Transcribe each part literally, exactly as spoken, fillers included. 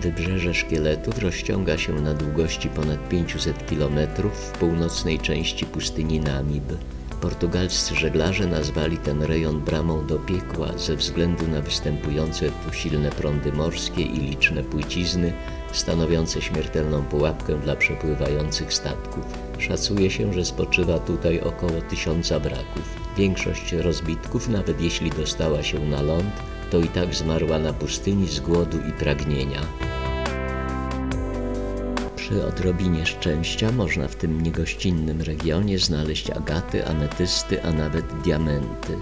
Wybrzeże Szkieletów rozciąga się na długości ponad pięćset kilometrów w północnej części pustyni Namib. Portugalscy żeglarze nazwali ten rejon bramą do piekła ze względu na występujące tu silne prądy morskie i liczne płycizny, stanowiące śmiertelną pułapkę dla przepływających statków. Szacuje się, że spoczywa tutaj około tysiąca wraków. Większość rozbitków, nawet jeśli dostała się na ląd, to i tak zmarła na pustyni z głodu i pragnienia. Przy odrobinie szczęścia można w tym niegościnnym regionie znaleźć agaty, ametysty, a nawet diamenty.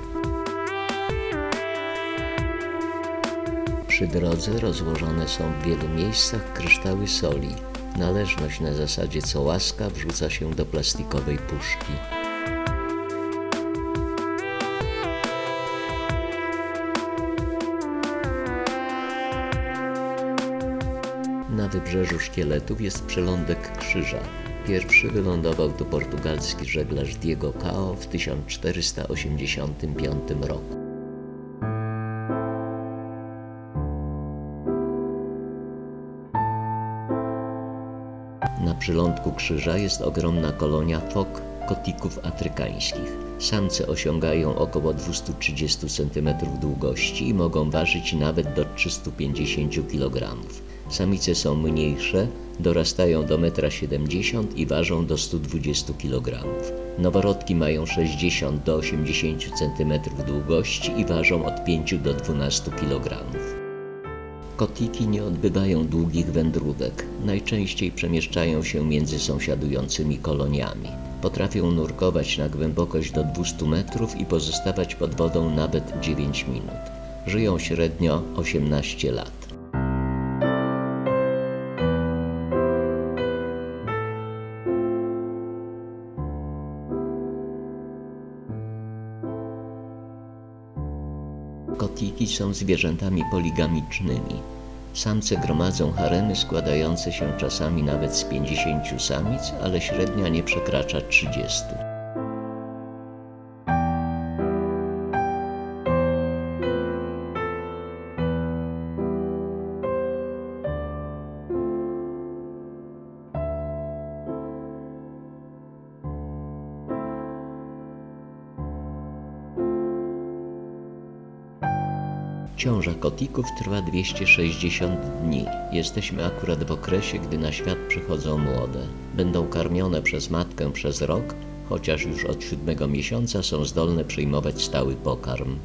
Przy drodze rozłożone są w wielu miejscach kryształy soli. Należność na zasadzie co łaska wrzuca się do plastikowej puszki. Na Wybrzeżu Szkieletów jest Przylądek Krzyża. Pierwszy wylądował tu portugalski żeglarz Diego Cao w tysiąc czterysta osiemdziesiątym piątym roku. Na Przylądku Krzyża jest ogromna kolonia fok, kotików afrykańskich. Samce osiągają około dwieście trzydzieści centymetrów długości i mogą ważyć nawet do trzystu pięćdziesięciu kilogramów. Samice są mniejsze, dorastają do jeden metr siedemdziesiąt i ważą do stu dwudziestu kilogramów. Noworodki mają sześćdziesiąt do osiemdziesięciu centymetrów długości i ważą od pięciu do dwunastu kilogramów. Kotiki nie odbywają długich wędrówek. Najczęściej przemieszczają się między sąsiadującymi koloniami. Potrafią nurkować na głębokość do dwustu metrów i pozostawać pod wodą nawet dziewięć minut. Żyją średnio osiemnaście lat. Kotiki są zwierzętami poligamicznymi. Samce gromadzą haremy składające się czasami nawet z pięćdziesięciu samic, ale średnia nie przekracza trzydziestu. Ciąża kotików trwa dwieście sześćdziesiąt dni. Jesteśmy akurat w okresie, gdy na świat przychodzą młode. Będą karmione przez matkę przez rok, chociaż już od siódmego miesiąca są zdolne przyjmować stały pokarm.